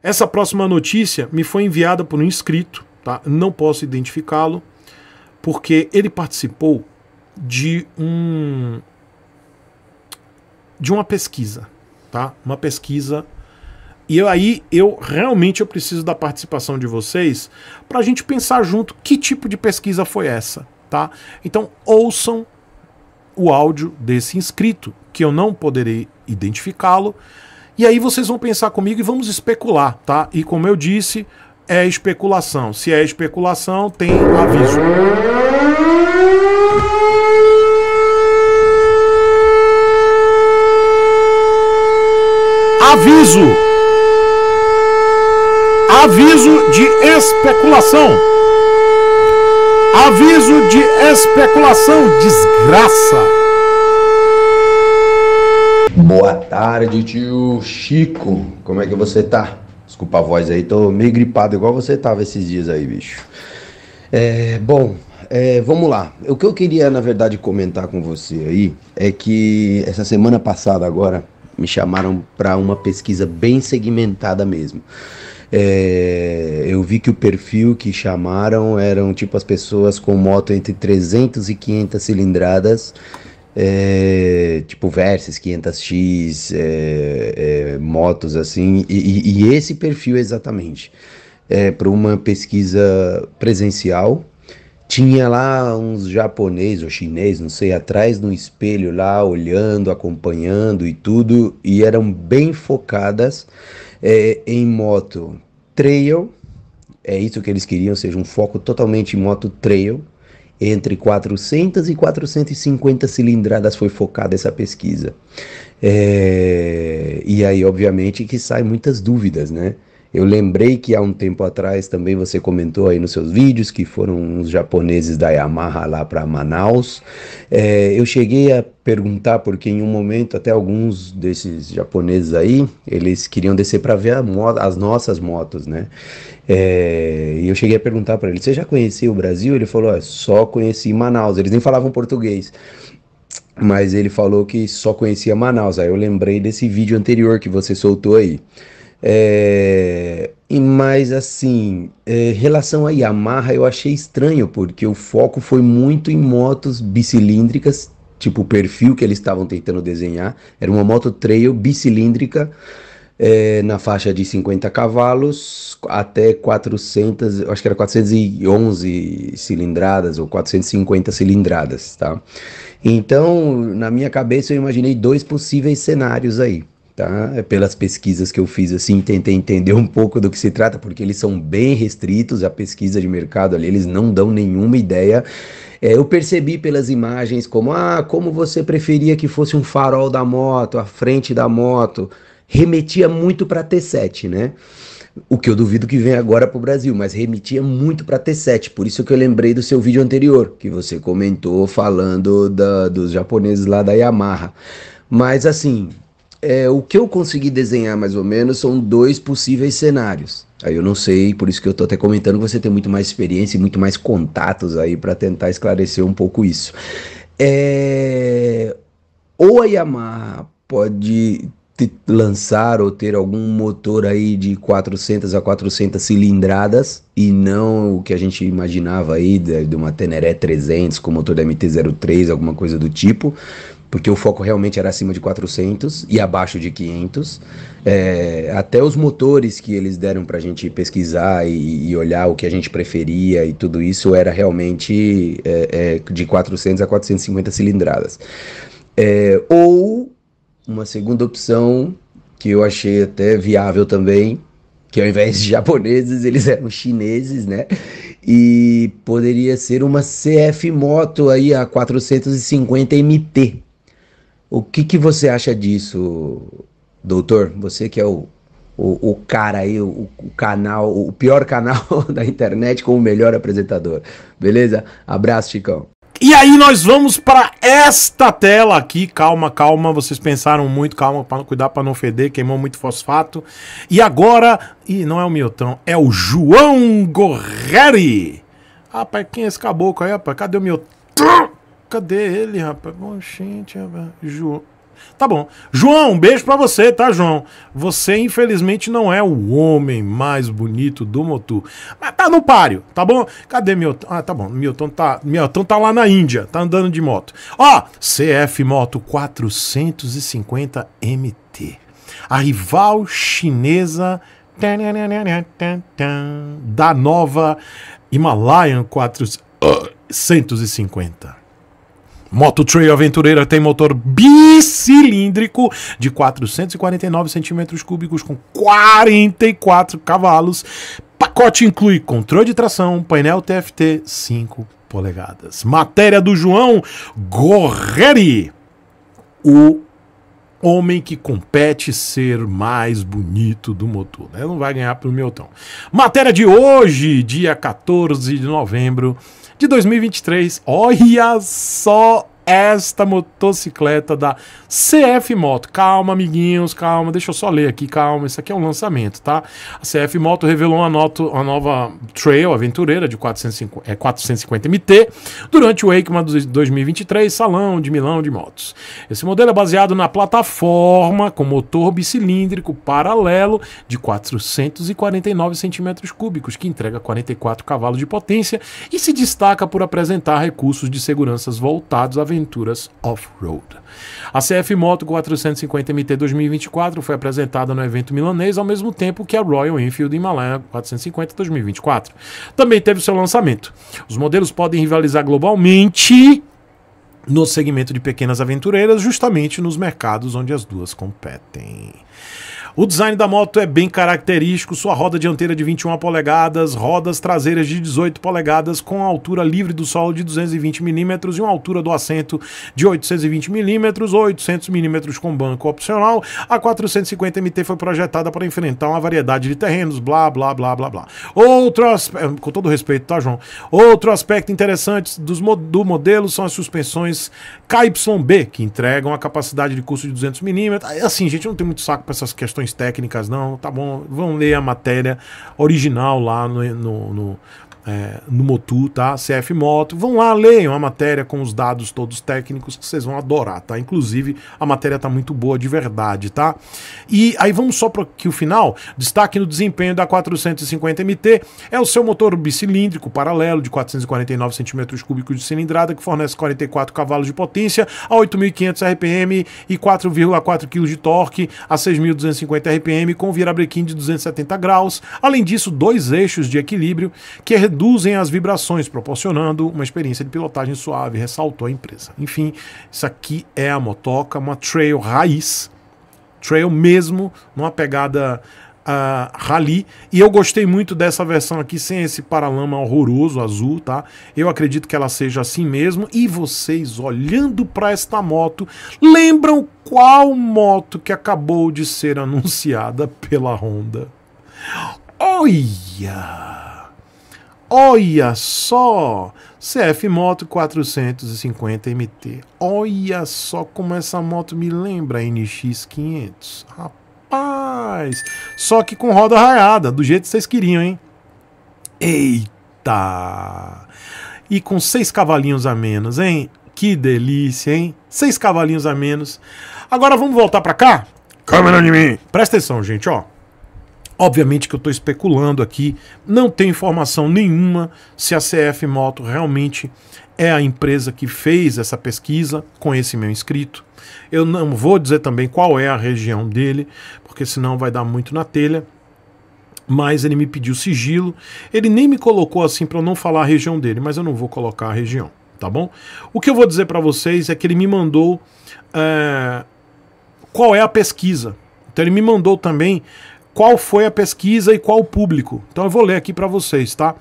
Essa próxima notícia me foi enviada por um inscrito, tá? Não posso identificá-lo, porque ele participou de uma pesquisa, tá? Uma pesquisa. E aí eu preciso da participação de vocês para a gente pensar junto que tipo de pesquisa foi essa, tá? Então ouçam o áudio desse inscrito, que eu não poderei identificá-lo, e aí vocês vão pensar comigo e vamos especular, tá? E como eu disse, é especulação. Se é especulação, tem aviso. Aviso! Aviso de especulação. Aviso de especulação, desgraça. Boa tarde, tio Chico. Como é que você tá? Desculpa a voz aí, tô meio gripado igual você tava esses dias aí, bicho. Vamos lá. O que eu queria, na verdade, comentar com você aí é que essa semana passada agora me chamaram para uma pesquisa bem segmentada mesmo. Eu vi que o perfil que chamaram eram tipo as pessoas com moto entre 300 e 500 cilindradas, tipo Versys 500X, motos assim, e esse perfil exatamente, para uma pesquisa presencial. Tinha lá uns japonês ou chinês, não sei, atrás de um espelho lá, olhando, acompanhando e tudo, e eram bem focadas em moto trail, é isso que eles queriam, ou seja, um foco totalmente em moto trail, entre 400 e 450 cilindradas foi focada essa pesquisa. E aí, obviamente, que saem muitas dúvidas, né? Eu lembrei que há um tempo atrás também você comentou aí nos seus vídeos que foram uns japoneses da Yamaha lá para Manaus. Eu cheguei a perguntar porque em um momento até alguns desses japoneses aí, eles queriam descer para ver as nossas motos, né? E eu cheguei a perguntar para ele, você já conhecia o Brasil? Ele falou, só conheci Manaus, eles nem falavam português. Mas ele falou que só conhecia Manaus, aí eu lembrei desse vídeo anterior que você soltou aí. Mas assim, em relação a Yamaha eu achei estranho, porque o foco foi muito em motos bicilíndricas, tipo o perfil que eles estavam tentando desenhar, era uma moto trail bicilíndrica, na faixa de 50 cavalos até 400, acho que era 411 cilindradas ou 450 cilindradas, tá? Então na minha cabeça eu imaginei dois possíveis cenários aí, tá? Pelas pesquisas que eu fiz assim, tentei entender um pouco do que se trata, porque eles são bem restritos, a pesquisa de mercado ali, eles não dão nenhuma ideia. Eu percebi pelas imagens como você preferia que fosse um farol da moto, a frente da moto, remetia muito para T7, né? O que eu duvido que venha agora para o Brasil, mas remetia muito para T7, por isso que eu lembrei do seu vídeo anterior, que você comentou falando dos japoneses lá da Yamaha. Mas assim... o que eu consegui desenhar mais ou menos são dois possíveis cenários. Aí eu não sei, por isso que eu tô até comentando que você tem muito mais experiência e muito mais contatos aí para tentar esclarecer um pouco isso. Ou a Yamaha pode lançar ou ter algum motor aí de 400 a 400 cilindradas e não o que a gente imaginava aí de uma Tenere 300 com motor da MT-03, alguma coisa do tipo, porque o foco realmente era acima de 400 e abaixo de 500. Até os motores que eles deram para a gente pesquisar e olhar o que a gente preferia e tudo isso era realmente de 400 a 450 cilindradas. Ou uma segunda opção que eu achei até viável também, que ao invés de japoneses, eles eram chineses, né? E poderia ser uma CF Moto aí a 450MT. O que você acha disso, doutor? Você que é o cara aí, o canal, o pior canal da internet com o melhor apresentador. Beleza? Abraço, Chicão. E aí nós vamos para esta tela aqui. Calma, calma. Vocês pensaram muito, calma, para cuidar para não feder. Queimou muito fosfato. E agora... Ih, não é o Milton, é o João Gorreri. Rapaz, quem é esse caboclo aí, rapaz? Cadê o Milton? Cadê ele, rapaz? Bom, gente, rapaz. Ju... Tá bom. João, um beijo pra você, tá, João? Você, infelizmente, não é o homem mais bonito do Motu. Mas tá no páreo, tá bom? Cadê Milton? Ah, tá bom. Milton tá lá na Índia, tá andando de moto. Ó, CF Moto 450MT. A rival chinesa da nova Himalayan 450. Moto Trail Aventureira tem motor bicilíndrico de 449 cm3 com 44 cavalos. Pacote inclui controle de tração, painel TFT 5 polegadas. Matéria do João Gorreri. O homem que compete ser mais bonito do motor, né? Não vai ganhar pro meu tom. Matéria de hoje, dia 14 de novembro de 2023. Olha só esta motocicleta da CF Moto. Calma, amiguinhos, calma. Deixa eu só ler aqui, calma. Isso aqui é um lançamento, tá? A CF Moto revelou uma nova Trail Aventureira de 450MT durante o EICMA 2023, Salão de Milão de Motos. Esse modelo é baseado na plataforma com motor bicilíndrico paralelo de 449 cm3, que entrega 44 cavalos de potência e se destaca por apresentar recursos de segurança voltados à aventuras off-road. A CF Moto 450MT 2024 foi apresentada no evento milanês ao mesmo tempo que a Royal Enfield Himalayan 450 2024. Também teve seu lançamento. Os modelos podem rivalizar globalmente no segmento de pequenas aventureiras, justamente nos mercados onde as duas competem. O design da moto é bem característico, sua roda dianteira de 21 polegadas, rodas traseiras de 18 polegadas, com a altura livre do solo de 220 mm e uma altura do assento de 820 mm ou 800 mm com banco opcional. A 450MT foi projetada para enfrentar uma variedade de terrenos, blá, blá, blá, blá, blá. Com todo respeito, tá, João? Outro aspecto interessante do modelo são as suspensões KYB, que entregam a capacidade de curso de 200 mm. Assim, gente, eu não tenho muito saco para essas questões técnicas, não, tá bom? Vão ler a matéria original lá no Motu, tá? CF Moto. Vão lá, leiam a matéria com os dados todos técnicos que vocês vão adorar, tá? Inclusive, a matéria tá muito boa de verdade, tá? E aí vamos só para que o final. Destaque no desempenho da 450MT é o seu motor bicilíndrico paralelo de 449 cm3 de cilindrada que fornece 44 cavalos de potência a 8.500 RPM e 4,4 kg de torque a 6.250 RPM com virabrequim de 270 graus. Além disso, dois eixos de equilíbrio que reduzem as vibrações, proporcionando uma experiência de pilotagem suave, ressaltou a empresa. Enfim, isso aqui é a motoca, uma trail raiz, trail mesmo, numa pegada rally, e eu gostei muito dessa versão aqui, sem esse paralama horroroso, azul, tá? Eu acredito que ela seja assim mesmo, e vocês olhando para esta moto, lembram qual moto que acabou de ser anunciada pela Honda? Olha! Olha só, CF Moto 450MT, olha só como essa moto me lembra a NX500, rapaz, só que com roda raiada, do jeito que vocês queriam, hein? Eita, e com 6 cavalinhos a menos, hein? Que delícia, hein? 6 cavalinhos a menos. Agora vamos voltar pra cá? Câmera de mim! Presta atenção, gente, ó. Obviamente que eu estou especulando aqui, não tem informação nenhuma se a CF Moto realmente é a empresa que fez essa pesquisa com esse meu inscrito. Eu não vou dizer também qual é a região dele, porque senão vai dar muito na telha. Mas ele me pediu sigilo, ele nem me colocou assim para eu não falar a região dele, mas eu não vou colocar a região, tá bom? O que eu vou dizer para vocês é que ele me mandou qual é a pesquisa. Então ele me mandou também qual foi a pesquisa e qual o público. Então eu vou ler aqui para vocês, tá?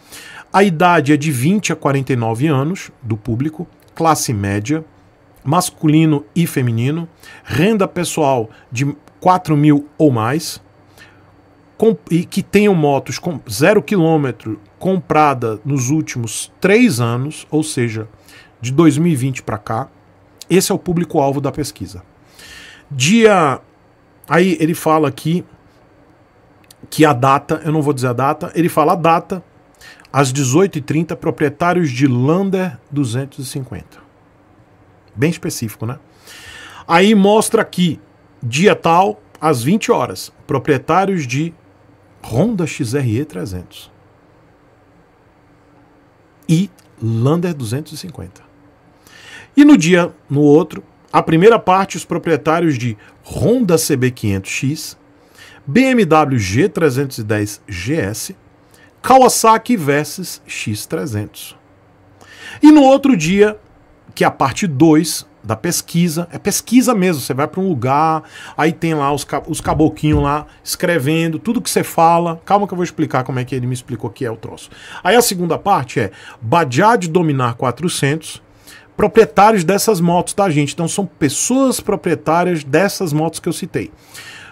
A idade é de 20 a 49 anos do público, classe média, masculino e feminino, renda pessoal de 4 mil ou mais, e que tenham motos com 0 km comprada nos últimos 3 anos, ou seja, de 2020 para cá. Esse é o público-alvo da pesquisa. Aí ele fala aqui que a data, eu não vou dizer a data, ele fala a data, às 18h30, proprietários de Lander 250. Bem específico, né? Aí mostra aqui, dia tal, às 20 horas, proprietários de Honda XRE 300 e Lander 250. E no dia, no outro, a primeira parte, os proprietários de Honda CB500X, BMW G310GS, Kawasaki Versys X300. E no outro dia, que é a parte 2 da pesquisa, é pesquisa mesmo, você vai para um lugar, aí tem lá os caboquinhos lá, escrevendo, tudo que você fala, calma que eu vou explicar como é que ele me explicou que é o troço. Aí a segunda parte é Bajaj Dominar 400, proprietários dessas motos, tá gente? Então são pessoas proprietárias dessas motos que eu citei.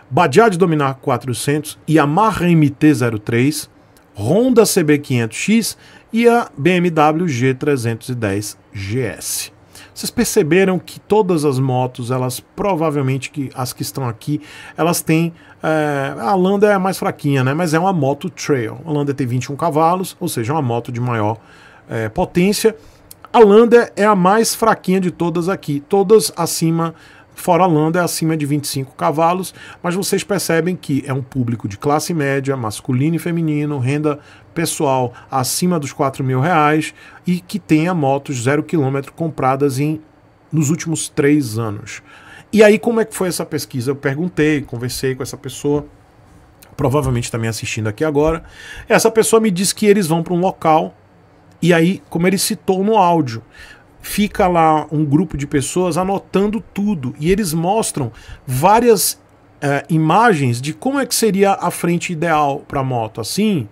Bajaj Dominar 400, Yamaha MT-03, Honda CB500X e a BMW G310GS. Vocês perceberam que todas as motos, elas provavelmente, que as que estão aqui, elas têm... a Lander é a mais fraquinha, né? Mas é uma moto trail. A Lander tem 21 cavalos, ou seja, uma moto de maior potência. A Lander é a mais fraquinha de todas aqui. Todas acima, fora a Lander, acima de 25 cavalos. Mas vocês percebem que é um público de classe média, masculino e feminino, renda pessoal acima dos R$4.000 e que tenha motos 0 km compradas nos últimos 3 anos. E aí, como é que foi essa pesquisa? Eu perguntei, conversei com essa pessoa, provavelmente está me assistindo aqui agora. Essa pessoa me disse que eles vão para um local e aí, como ele citou no áudio, fica lá um grupo de pessoas anotando tudo e eles mostram várias imagens de como é que seria a frente ideal para a moto, assim...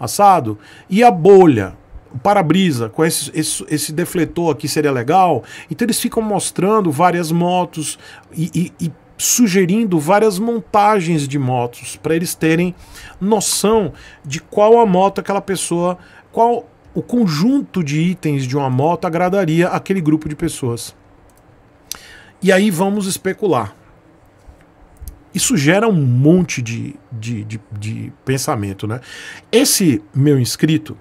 assado, e a bolha, o para-brisa, com esse defletor aqui seria legal. Então eles ficam mostrando várias motos e sugerindo várias montagens de motos para eles terem noção de qual a moto aquela pessoa, qual o conjunto de itens de uma moto agradaria aquele grupo de pessoas. E aí vamos especular. Isso gera um monte de pensamento, né? Esse meu inscrito,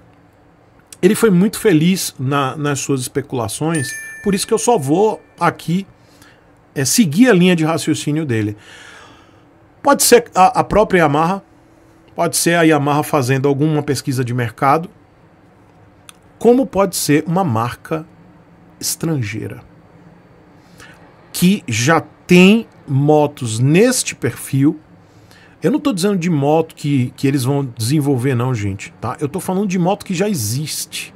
ele foi muito feliz nas suas especulações, por isso que eu só vou aqui seguir a linha de raciocínio dele. Pode ser a própria Yamaha, pode ser a Yamaha fazendo alguma pesquisa de mercado, como pode ser uma marca estrangeira que já tem motos neste perfil. Eu não estou dizendo de moto que eles vão desenvolver não, gente, tá? Eu estou falando de moto que já existe,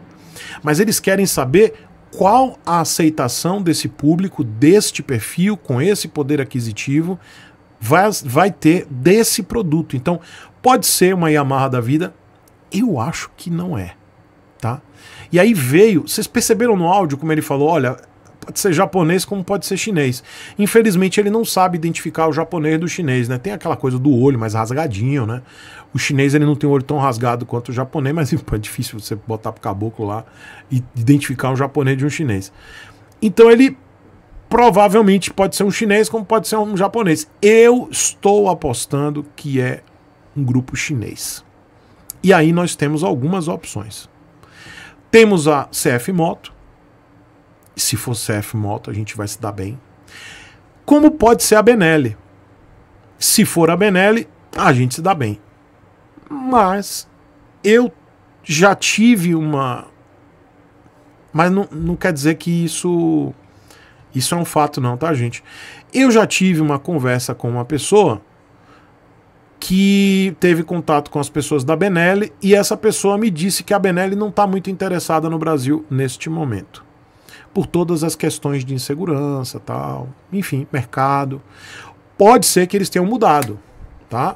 mas eles querem saber qual a aceitação desse público, deste perfil, com esse poder aquisitivo, vai ter desse produto. Então pode ser uma Yamaha da vida? Eu acho que não é, tá? E aí veio, vocês perceberam no áudio como ele falou, olha, pode ser japonês como pode ser chinês. Infelizmente ele não sabe identificar o japonês do chinês, né? Tem aquela coisa do olho mais rasgadinho, né? O chinês ele não tem o olho tão rasgado quanto o japonês, mas é difícil você botar pro caboclo lá e identificar um japonês de um chinês. Então ele provavelmente pode ser um chinês como pode ser um japonês. Eu estou apostando que é um grupo chinês. E aí nós temos algumas opções. Temos a CF Moto. Se for CF Moto, a gente vai se dar bem. Como pode ser a Benelli? Se for a Benelli, a gente se dá bem. Mas eu já tive uma... Mas não quer dizer que isso é um fato não, tá, gente? Eu já tive uma conversa com uma pessoa que teve contato com as pessoas da Benelli e essa pessoa me disse que a Benelli não está muito interessada no Brasil neste momento, por todas as questões de insegurança, tal, enfim, mercado. Pode ser que eles tenham mudado, tá?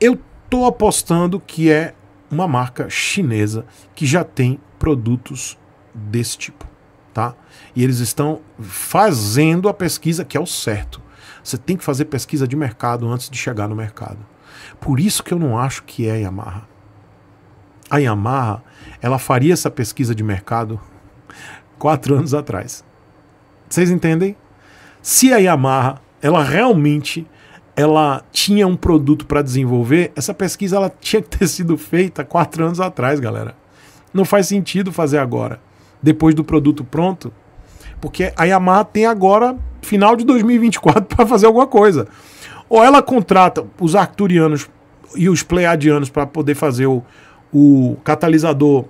Eu tô apostando que é uma marca chinesa que já tem produtos desse tipo, tá? E eles estão fazendo a pesquisa, que é o certo. Você tem que fazer pesquisa de mercado antes de chegar no mercado. Por isso que eu não acho que é a Yamaha. A Yamaha, ela faria essa pesquisa de mercado 4 anos atrás. Vocês entendem? Se a Yamaha, ela realmente tinha um produto para desenvolver, essa pesquisa ela tinha que ter sido feita 4 anos atrás, galera. Não faz sentido fazer agora, depois do produto pronto, porque a Yamaha tem agora final de 2024 para fazer alguma coisa. Ou ela contrata os arcturianos e os pleiadianos para poder fazer o catalisador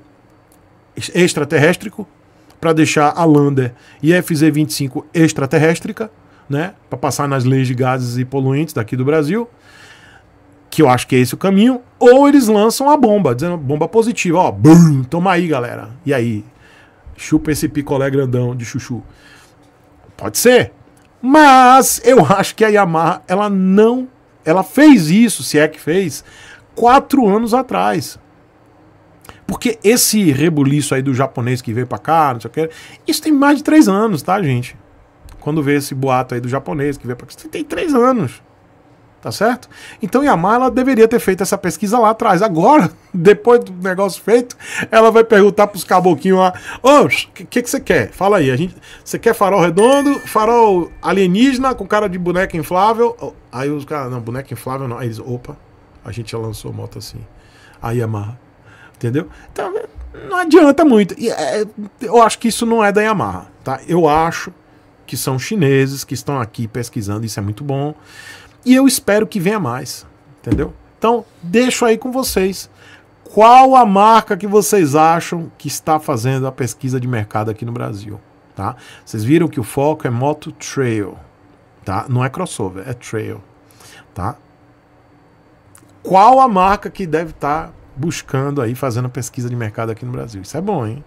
extraterréstrico, para deixar a Lander e a FZ25 extraterréstrica, né, para passar nas leis de gases e poluentes daqui do Brasil, que eu acho que é esse o caminho, ou eles lançam a bomba, dizendo bomba positiva, ó, brum, toma aí, galera, e aí? Chupa esse picolé grandão de chuchu. Pode ser, mas eu acho que a Yamaha, ela fez isso, se é que fez, 4 anos atrás. Porque esse rebuliço aí do japonês que veio pra cá, não sei o que, isso tem mais de 3 anos, tá, gente? Quando vê esse boato aí do japonês que veio pra cá, isso tem 3 anos, tá certo? Então Yamaha, ela deveria ter feito essa pesquisa lá atrás. Agora, depois do negócio feito, ela vai perguntar pros caboquinhos lá, ô, que você quer? Fala aí, você quer farol redondo, farol alienígena com cara de boneca inflável? Aí os caras, não, boneca inflável não. Aí eles, opa, a gente já lançou moto assim. Aí Yamaha, entendeu? Então, não adianta muito. E, eu acho que isso não é da Yamaha, tá? Eu acho que são chineses que estão aqui pesquisando, isso é muito bom. E eu espero que venha mais, entendeu? Então, deixo aí com vocês. Qual a marca que vocês acham que está fazendo a pesquisa de mercado aqui no Brasil, tá? Vocês viram que o foco é moto trail, tá? Não é crossover, é trail, tá? Qual a marca que deve estar buscando aí, fazendo pesquisa de mercado aqui no Brasil? Isso é bom, hein?